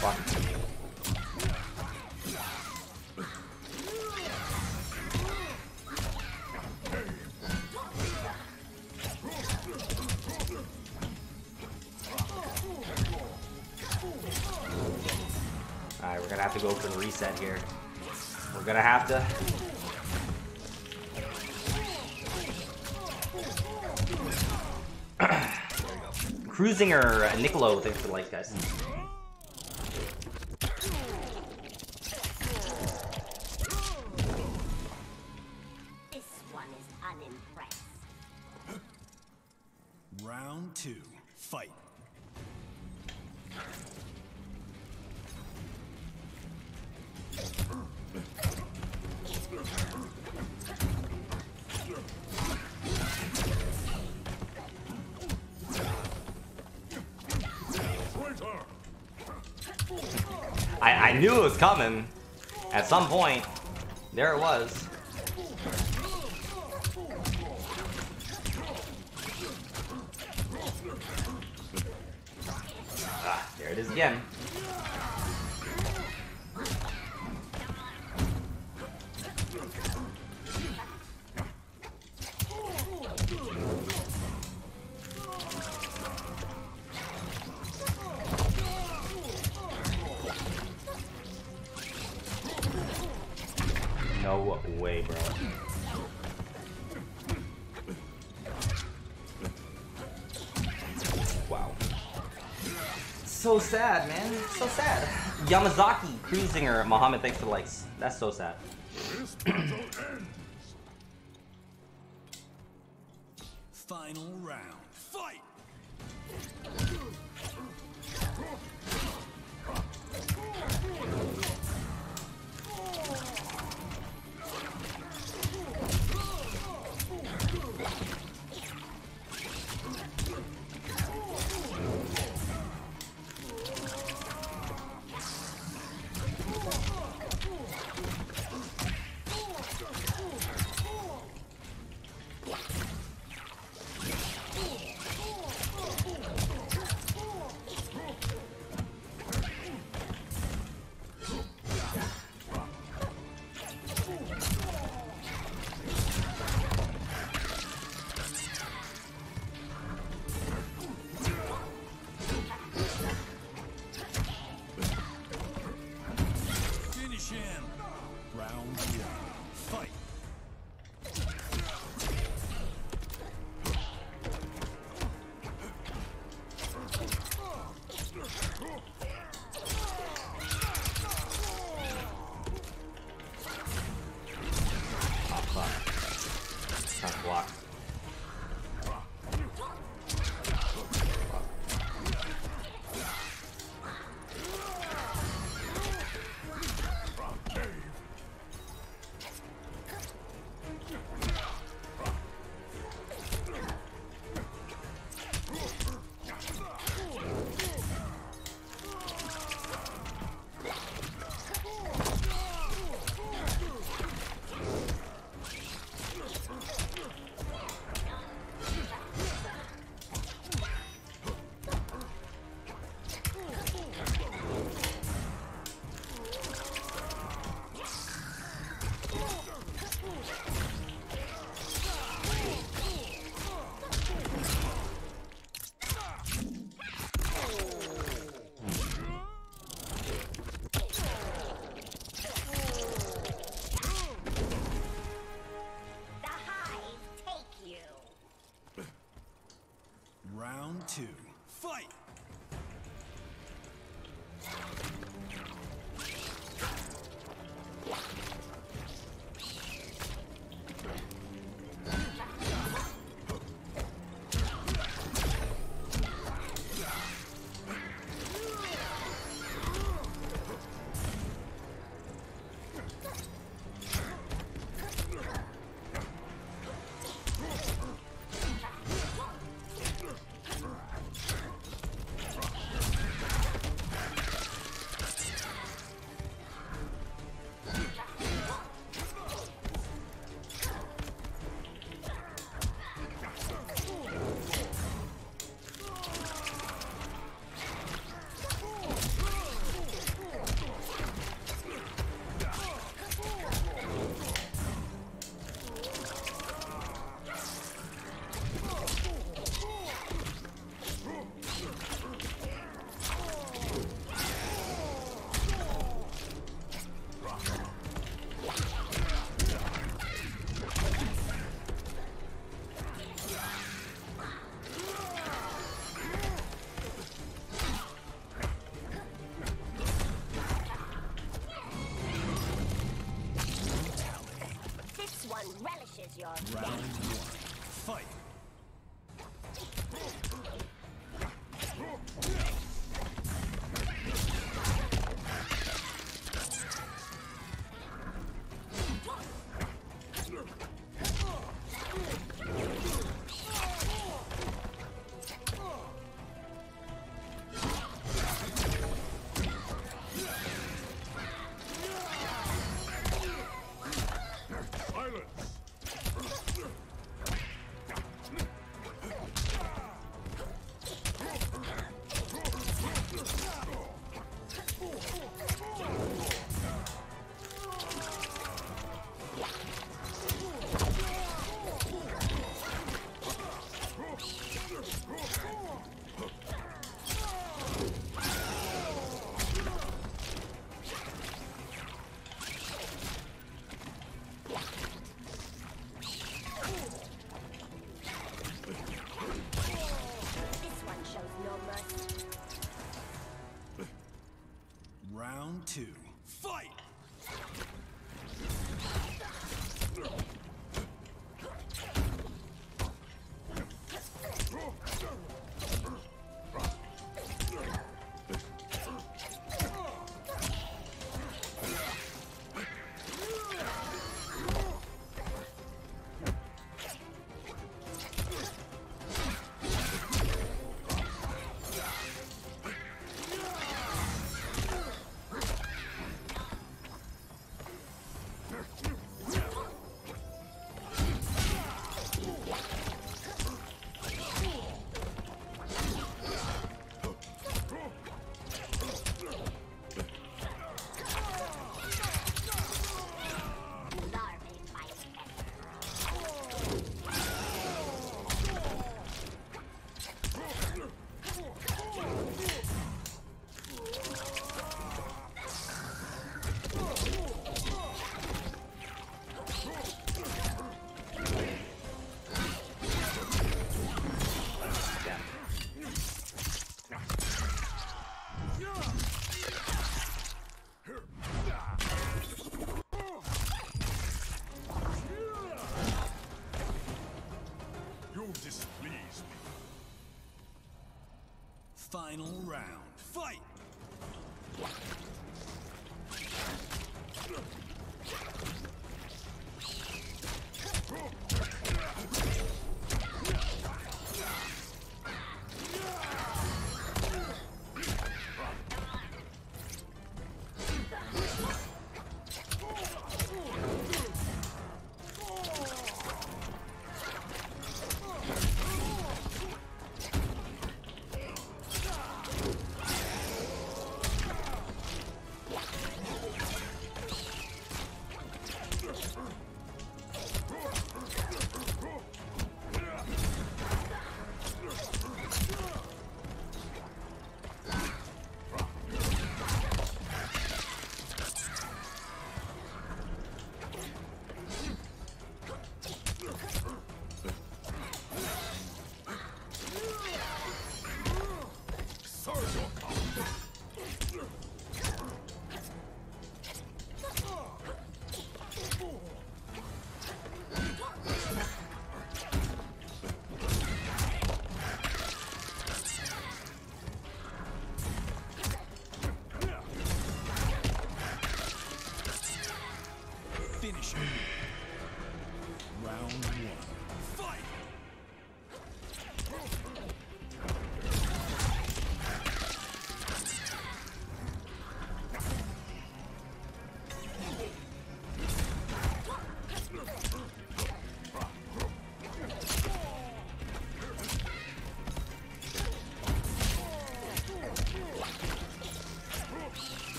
fuck. We're gonna have to go for the reset here. We're gonna have to. There we go. Kreezinger, Niccolo, thanks for the like, guys. This one is unimpressed. Round two, fight. I knew it was coming. At some point, there it was. Ah, there it is again. No way, bro. Wow. So sad, man. So sad. Yamazaki, Kreezinger, Muhammad, thanks for the likes. That's so sad. Final round. Fight! your death. Round one. Fight! Round two, fight! Final round, fight!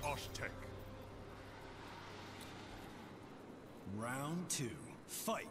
the Aztec. Round two, fight.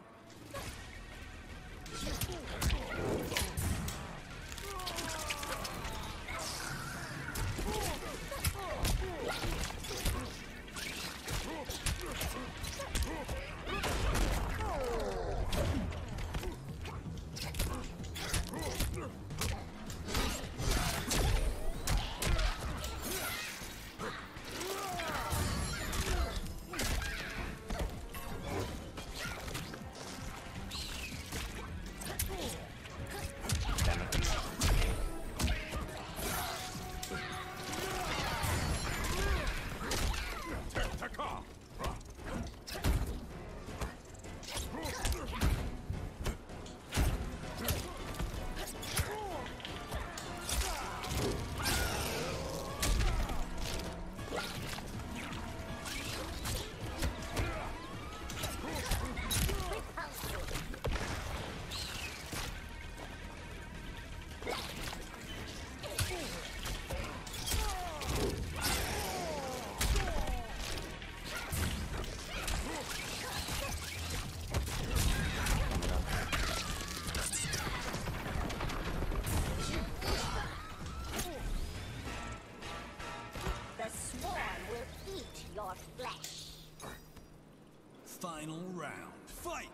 Final round, fight!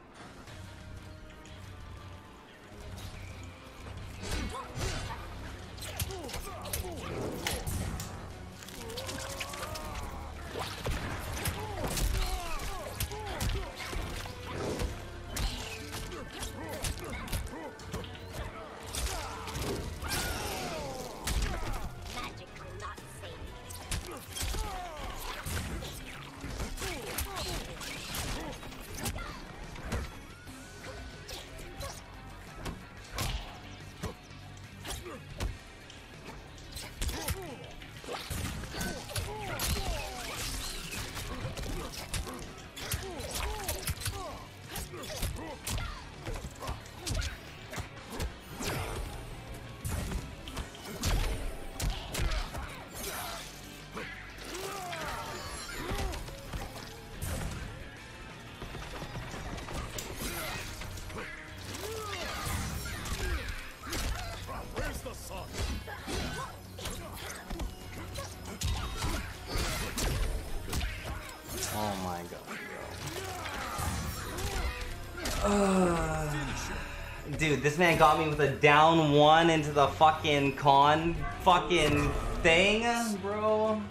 Dude, this man got me with a down one into the fucking con fucking thing, bro.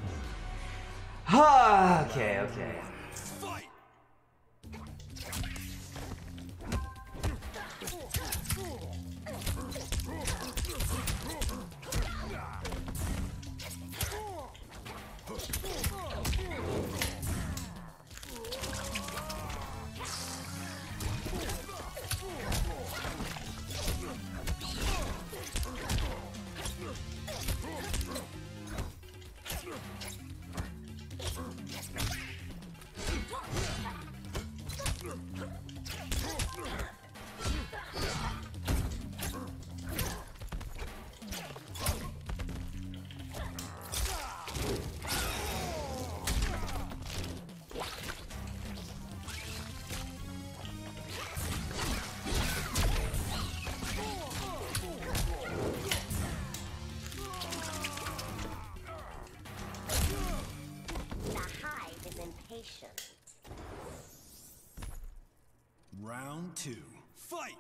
Okay, okay. Round two, fight!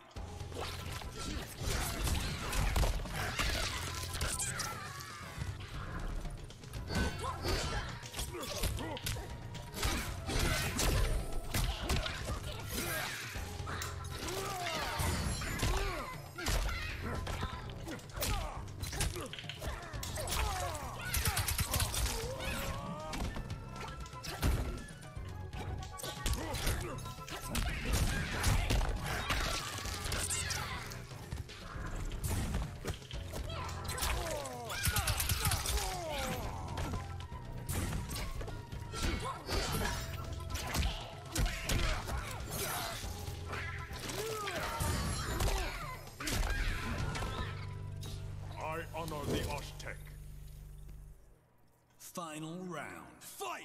Final round. Fight!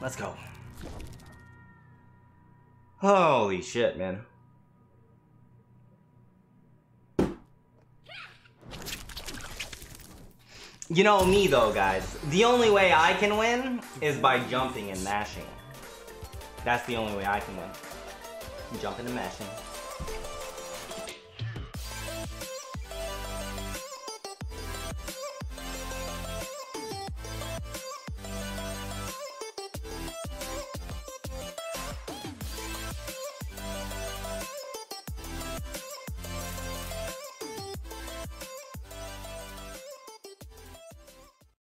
Let's go. Holy shit, man. You know me though, guys. The only way I can win is by jumping and mashing. That's the only way I can win. Jumping and mashing.